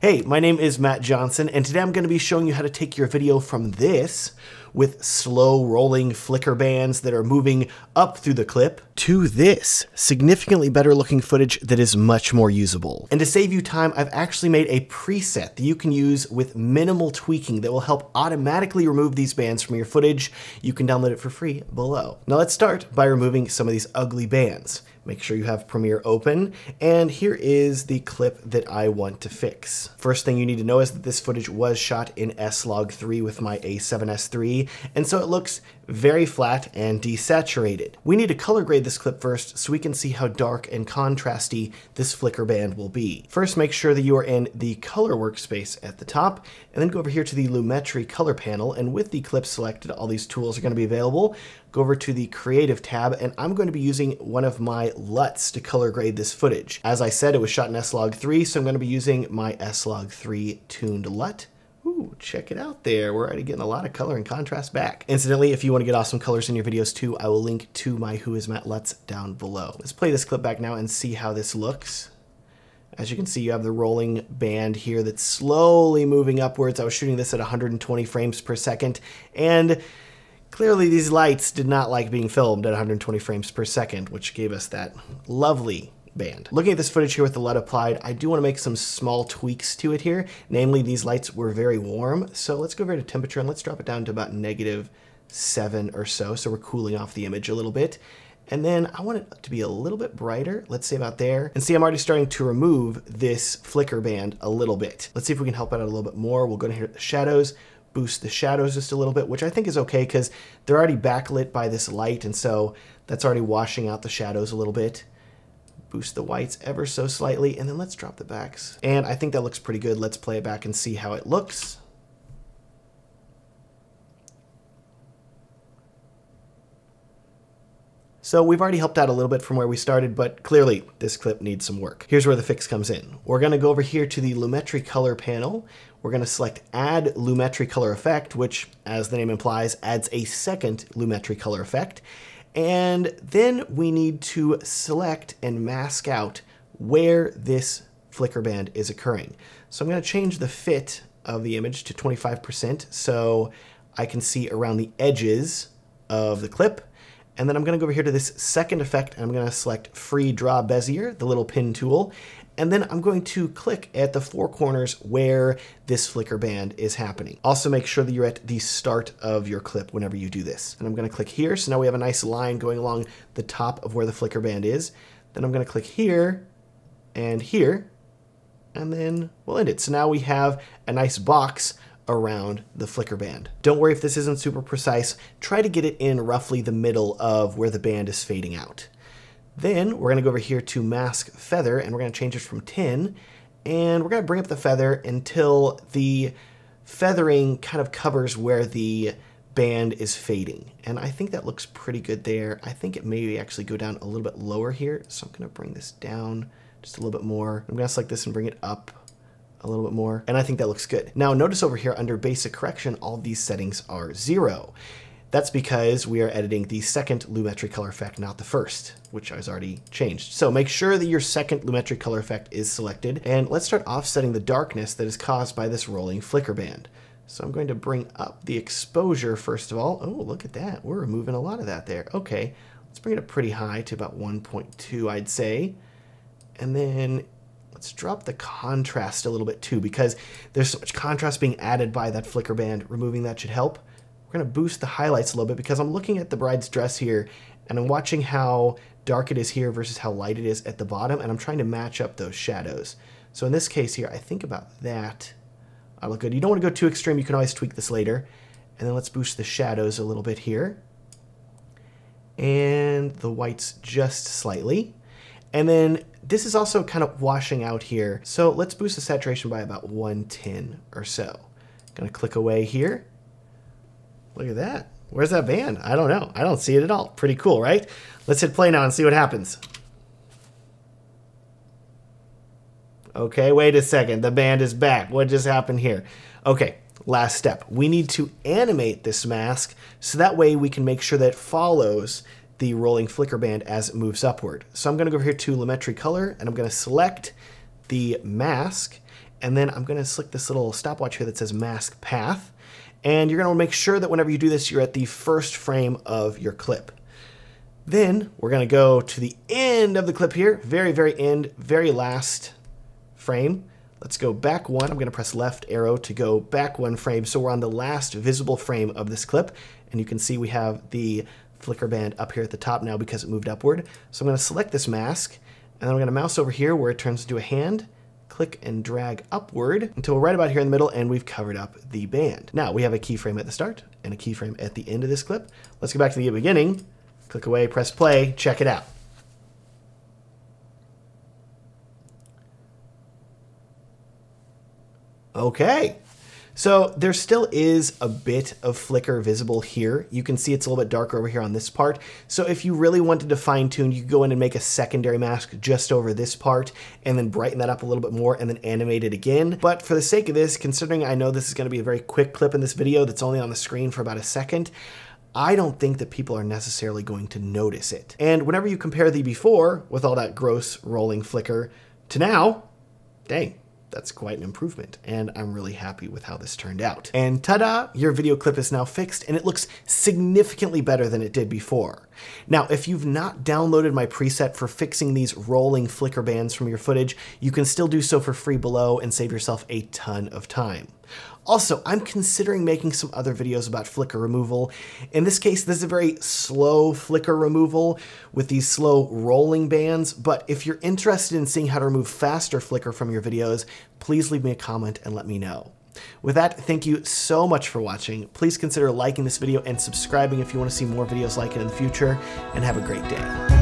Hey, my name is Matt Johnson, and today I'm going to be showing you how to take your video from this with slow rolling flicker bands that are moving up through the clip to this significantly better looking footage that is much more usable. And to save you time, I've actually made a preset that you can use with minimal tweaking that will help automatically remove these bands from your footage. You can download it for free below. Now let's start by removing some of these ugly bands. Make sure you have Premiere open, and here is the clip that I want to fix. First thing you need to know is that this footage was shot in S-Log3 with my A7S III, and so it looks very flat and desaturated. We need to color grade this clip first so we can see how dark and contrasty this flicker band will be. First, make sure that you are in the color workspace at the top, and then go over here to the Lumetri color panel, and with the clip selected, all these tools are going to be available. Go over to the creative tab, and I'm going to be using one of my LUTs to color grade this footage. As I said, it was shot in S-Log3, so I'm going to be using my S-Log3 tuned LUT. Ooh, check it out there. We're already getting a lot of color and contrast back. Incidentally, if you want to get awesome colors in your videos too, I will link to my WhoisMatt LUTs down below. Let's play this clip back now and see how this looks. As you can see, you have the rolling band here that's slowly moving upwards. I was shooting this at 120 frames per second, and clearly these lights did not like being filmed at 120 frames per second, which gave us that lovely band. Looking at this footage here with the LUT applied, I do want to make some small tweaks to it here. Namely, these lights were very warm. So let's go over to temperature and let's drop it down to about -7 or so. So we're cooling off the image a little bit. And then I want it to be a little bit brighter. Let's say about there. And see, I'm already starting to remove this flicker band a little bit. Let's see if we can help out a little bit more. We'll go to here at the shadows, boost the shadows just a little bit, which I think is okay because they're already backlit by this light. And so that's already washing out the shadows a little bit. Boost the whites ever so slightly, and then let's drop the backs. And I think that looks pretty good. Let's play it back and see how it looks. So we've already helped out a little bit from where we started, but clearly this clip needs some work. Here's where the fix comes in. We're gonna go over here to the Lumetri color panel. We're gonna select Add Lumetri Color Effect, which, as the name implies, adds a second Lumetri color effect. And then we need to select and mask out where this flicker band is occurring. So I'm going to change the fit of the image to 25% so I can see around the edges of the clip. And then I'm going to go over here to this second effect, and I'm going to select Free Draw Bezier, the little pin tool. And then I'm going to click at the four corners where this flicker band is happening. Also make sure that you're at the start of your clip whenever you do this. And I'm gonna click here. So now we have a nice line going along the top of where the flicker band is. Then I'm gonna click here, and then we'll end it. So now we have a nice box around the flicker band. Don't worry if this isn't super precise. Try to get it in roughly the middle of where the band is fading out. Then we're gonna go over here to mask feather, and we're gonna change it from 10, and we're gonna bring up the feather until the feathering kind of covers where the band is fading. And I think that looks pretty good there. I think it may actually go down a little bit lower here. So I'm gonna bring this down just a little bit more. I'm gonna select this and bring it up a little bit more. And I think that looks good. Now notice over here under basic correction, all these settings are 0. That's because we are editing the second Lumetri color effect, not the first, which has already changed. So make sure that your second Lumetri color effect is selected, and let's start offsetting the darkness that is caused by this rolling flicker band. So I'm going to bring up the exposure first of all. Oh, look at that. We're removing a lot of that there. Okay, let's bring it up pretty high to about 1.2, I'd say. And then let's drop the contrast a little bit too, because there's so much contrast being added by that flicker band. Removing that should help. We're gonna boost the highlights a little bit because I'm looking at the bride's dress here, and I'm watching how dark it is here versus how light it is at the bottom, and I'm trying to match up those shadows. So in this case here, I think about that. I look good. You don't wanna go too extreme, you can always tweak this later. And then let's boost the shadows a little bit here. And the whites just slightly. And then this is also kind of washing out here. So let's boost the saturation by about 110 or so. Gonna click away here. Look at that. Where's that band? I don't know. I don't see it at all. Pretty cool, right? Let's hit play now and see what happens. Okay, wait a second. The band is back. What just happened here? Okay, last step. We need to animate this mask so that way we can make sure that it follows the rolling flicker band as it moves upward. So I'm going to go over here to Lumetri Color, and I'm going to select the mask, And then I'm gonna select this little stopwatch here that says mask path. And you're gonna make sure that whenever you do this, you're at the first frame of your clip. Then we're gonna go to the end of the clip here, very, very end, very last frame. Let's go back one. I'm gonna press left arrow to go back one frame. So we're on the last visible frame of this clip. And you can see we have the flicker band up here at the top now because it moved upward. So I'm gonna select this mask, and then I'm gonna mouse over here where it turns into a hand, click and drag upward until we're right about here in the middle, and we've covered up the band. Now we have a keyframe at the start and a keyframe at the end of this clip. Let's go back to the beginning, click away, press play, check it out. Okay. So there still is a bit of flicker visible here. You can see it's a little bit darker over here on this part. So if you really wanted to fine tune, you could go in and make a secondary mask just over this part and then brighten that up a little bit more and then animate it again. But for the sake of this, considering I know this is gonna be a very quick clip in this video that's only on the screen for about a second, I don't think that people are necessarily going to notice it. And whenever you compare the before with all that gross rolling flicker to now, dang. That's quite an improvement, and I'm really happy with how this turned out. And ta-da, your video clip is now fixed, and it looks significantly better than it did before. Now, if you've not downloaded my preset for fixing these rolling flicker bands from your footage, you can still do so for free below and save yourself a ton of time. Also, I'm considering making some other videos about flicker removal. In this case, this is a very slow flicker removal with these slow rolling bands, but if you're interested in seeing how to remove faster flicker from your videos, please leave me a comment and let me know. With that, thank you so much for watching. Please consider liking this video and subscribing if you want to see more videos like it in the future, and have a great day.